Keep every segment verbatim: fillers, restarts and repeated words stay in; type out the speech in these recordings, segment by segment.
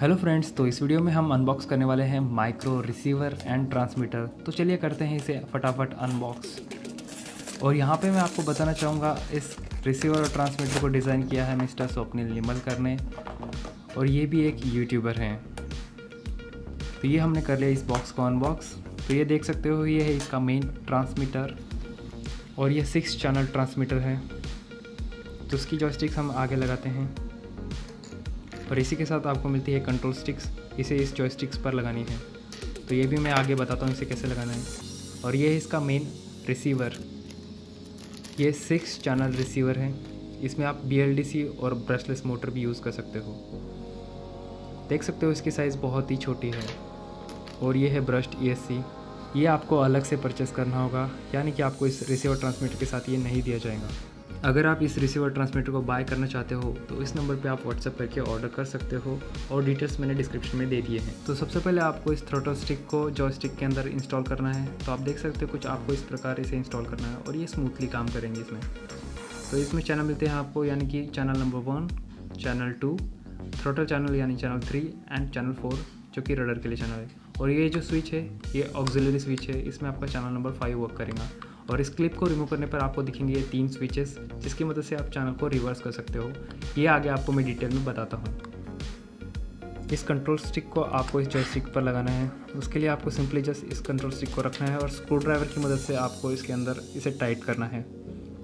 Hello friends, तो इस video में हम अनबॉक्स करने वाले हैं माइक्रो रिसीवर एंड ट्रांसमीटर। तो चलिए करते हैं इसे फटाफट अनबॉक्स। और यहाँ पे मैं आपको बताना चाहूँगा, इस रिसीवर और ट्रांसमीटर को डिज़ाइन किया है मिस्टर स्वप्निल निंबलकर ने, और ये भी एक यूट्यूबर हैं। तो ये हमने कर लिया इस बॉक्स को अनबॉक्स। तो ये देख सकते हो, ये है इसका मेन ट्रांसमीटर और ये सिक्स चैनल ट्रांसमीटर है। तो उसकी जॉयस्टिक्स हम आगे लगाते हैं और इसी के साथ आपको मिलती है कंट्रोल स्टिक्स। इसे इस जॉयस्टिक्स पर लगानी है, तो ये भी मैं आगे बताता हूँ इसे कैसे लगाना है। और ये है इसका मेन रिसीवर, ये सिक्स चैनल रिसीवर है। इसमें आप बी एल डी सी और ब्रशलेस मोटर भी यूज़ कर सकते हो। देख सकते हो इसकी साइज़ बहुत ही छोटी है। और ये है ब्रश्ड ई एस सी, ये आपको अलग से परचेस करना होगा, यानी कि आपको इस रिसीवर ट्रांसमीटर के साथ ये नहीं दिया जाएगा। अगर आप इस रिसीवर ट्रांसमीटर को बाय करना चाहते हो तो इस नंबर पे आप व्हाट्सएप करके ऑर्डर कर सकते हो, और डिटेल्स मैंने डिस्क्रिप्शन में दे दिए हैं। तो सबसे पहले आपको इस थ्रोटल स्टिक को जॉयस्टिक के अंदर इंस्टॉल करना है। तो आप देख सकते हो कुछ आपको इस प्रकार इसे इंस्टॉल करना है और ये स्मूथली काम करेंगे इसमें। तो इसमें चैनल मिलते हैं आपको, यानी कि channel number one, channel two, throttle channel यानी channel three and channel four जो कि रडर के लिए चैनल है। और ये जो स्विच है ये ऑक्सिलरी स्विच है, इसमें आपका चैनल नंबर फाइव वर्क करेगा। और इस क्लिप को रिमूव करने पर आपको दिखेंगे ये तीन स्विचेस, जिसकी मदद से आप चैनल को रिवर्स कर सकते हो। ये आगे आपको मैं डिटेल में बताता हूँ। इस कंट्रोल स्टिक को आपको इस जॉयस्टिक पर लगाना है। उसके लिए आपको सिंपली जस्ट इस कंट्रोल स्टिक को रखना है और स्क्रू ड्राइवर की मदद से आपको इसके अंदर इसे टाइट करना है।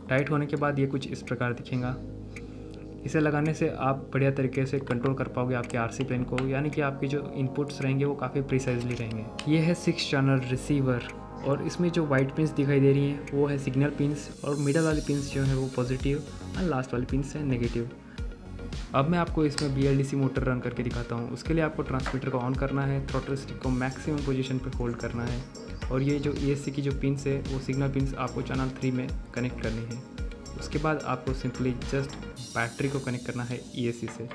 टाइट होने के बाद ये कुछ इस प्रकार दिखेगा। इसे लगाने से आप बढ़िया तरीके से कंट्रोल कर पाओगे आपके आर सी प्लेन को, यानी कि आपके जो इनपुट्स रहेंगे वो काफ़ी प्रिसाइजली रहेंगे। ये है सिक्स चैनल रिसीवर, और इसमें जो वाइट पिंस दिखाई दे रही हैं वो है सिग्नल पिंस, और मिडल वाली पिंस जो है वो पॉजिटिव और लास्ट वाली पिंस है नेगेटिव। अब मैं आपको इसमें B L D C motor run करके दिखाता हूँ। उसके लिए आपको ट्रांसमीटर को ऑन करना है, थ्रोटल स्टिक को मैक्सिमम पोजीशन पे होल्ड करना है, और ये जो ई एस सी की जो पिंस है वो सिग्नल पिंस आपको चैनल थ्री में कनेक्ट करनी है। उसके बाद आपको सिंपली जस्ट बैटरी को कनेक्ट करना है ई एस सी से।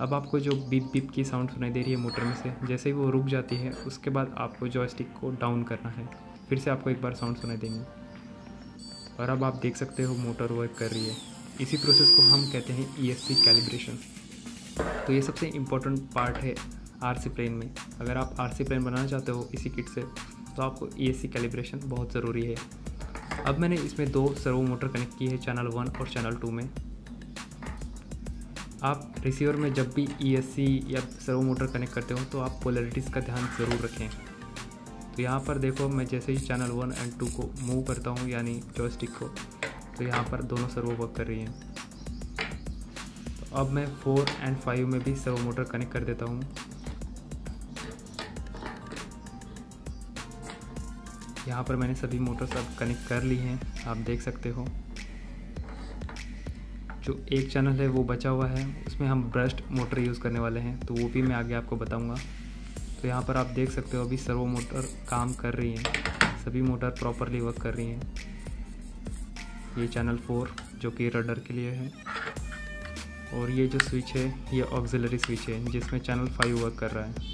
अब आपको जो बीप बीप की साउंड सुनाई दे रही है मोटर में से, जैसे ही वो रुक जाती है उसके बाद आपको जॉयस्टिक को डाउन करना है। फिर से आपको एक बार साउंड सुनाई देंगी और अब आप देख सकते हो मोटर वर्क कर रही है। इसी प्रोसेस को हम कहते हैं ई एस सी कैलिब्रेशन। तो ये सबसे इम्पोर्टेंट पार्ट है आर सी प्लेन में। अगर आप आर सी प्लेन बनाना चाहते हो इसी किट से, तो आपको ई एस सी कैलिब्रेशन बहुत ज़रूरी है। अब मैंने इसमें दो सर्वो मोटर कनेक्ट की है, चैनल वन और चैनल टू में। आप रिसीवर में जब भी ई एस सी या सर्वो मोटर कनेक्ट करते हो तो आप पोलैरिटीज़ का ध्यान ज़रूर रखें। तो यहाँ पर देखो, मैं जैसे ही चैनल वन एंड टू को मूव करता हूँ, यानी जॉयस्टिक को, तो यहाँ पर दोनों सर्वो वर्क कर रही हैं। तो अब मैं फोर एंड फाइव में भी सर्वो मोटर कनेक्ट कर देता हूँ। यहाँ पर मैंने सभी मोटर्स अब कनेक्ट कर ली हैं, आप देख सकते हो। जो एक चैनल है वो बचा हुआ है, उसमें हम ब्रश्ड मोटर यूज़ करने वाले हैं, तो वो भी मैं आगे आपको बताऊंगा। तो यहाँ पर आप देख सकते हो अभी सर्वो मोटर काम कर रही हैं, सभी मोटर प्रॉपरली वर्क कर रही हैं। ये चैनल फोर जो कि रडर के लिए है, और ये जो स्विच है ये ऑक्सिलरी स्विच है जिसमें चैनल फाइव वर्क कर रहा है।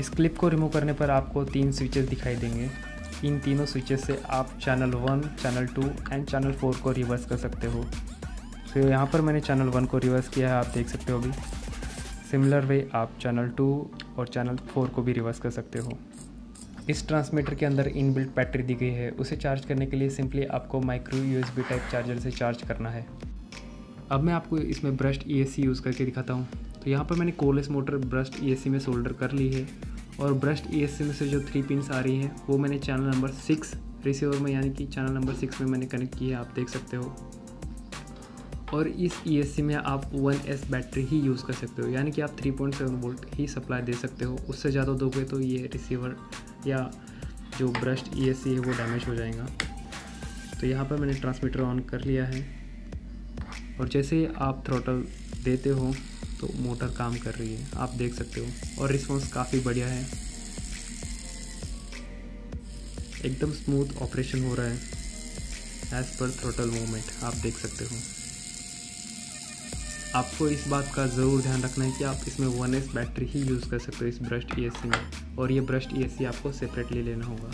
इस क्लिप को रिमूव करने पर आपको तीन स्विचेस दिखाई देंगे। इन तीनों स्विचेस से आप channel one, channel two and channel four को रिवर्स कर सकते हो। तो यहाँ पर मैंने चैनल वन को रिवर्स किया है, आप देख सकते हो। अभी सिमिलर वे आप चैनल टू और चैनल फोर को भी रिवर्स कर सकते हो। इस ट्रांसमीटर के अंदर इनबिल्ट बैटरी दी गई है। उसे चार्ज करने के लिए सिंपली आपको micro U S B type charger से चार्ज करना है। अब मैं आपको इसमें brushed E S C use करके दिखाता हूँ। तो यहाँ पर मैंने coreless motor brushed E S C में सोल्डर कर ली है, और ब्रश्ड ई एस सी में से जो थ्री पिंस आ रही हैं वो मैंने चैनल नंबर सिक्स रिसीवर में, यानी कि चैनल नंबर सिक्स में मैंने कनेक्ट की है, आप देख सकते हो। और इस ई एस सी में आप वन एस बैटरी ही यूज़ कर सकते हो, यानी कि आप थ्री पॉइंट सेवन वोल्ट ही सप्लाई दे सकते हो। उससे ज़्यादा दोगे तो ये रिसीवर या जो ब्रश्ड ई एस सी है वो डैमेज हो जाएगा। तो यहाँ पर मैंने ट्रांसमीटर ऑन कर लिया है, और जैसे ही आप थ्रोटल देते हो तो मोटर काम कर रही है, आप देख सकते हो। और रिस्पॉन्स काफ़ी बढ़िया है, एकदम स्मूथ ऑपरेशन हो रहा है एज पर थ्रोटल मूवमेंट, आप देख सकते हो। आपको इस बात का ज़रूर ध्यान रखना है कि आप इसमें वन एस बैटरी ही यूज़ कर सकते हो इस ब्रश्ड ई एस सी में, और ये ब्रश्ड ई एस सी आपको सेपरेटली लेना होगा।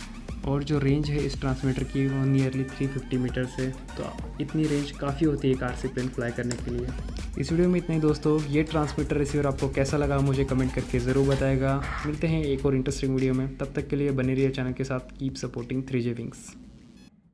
और जो रेंज है इस ट्रांसमीटर की वो नियरली थ्री फिफ्टी मीटर से, तो इतनी रेंज काफ़ी होती है एक आर सी प्लेन फ्लाई करने के लिए। इस वीडियो में इतना ही दोस्तों। ये ट्रांसमीटर रिसीवर आपको कैसा लगा मुझे कमेंट करके ज़रूर बताएगा। मिलते हैं एक और इंटरेस्टिंग वीडियो में, तब तक के लिए बने रहिए चैनल के साथ। Keep supporting three J wings.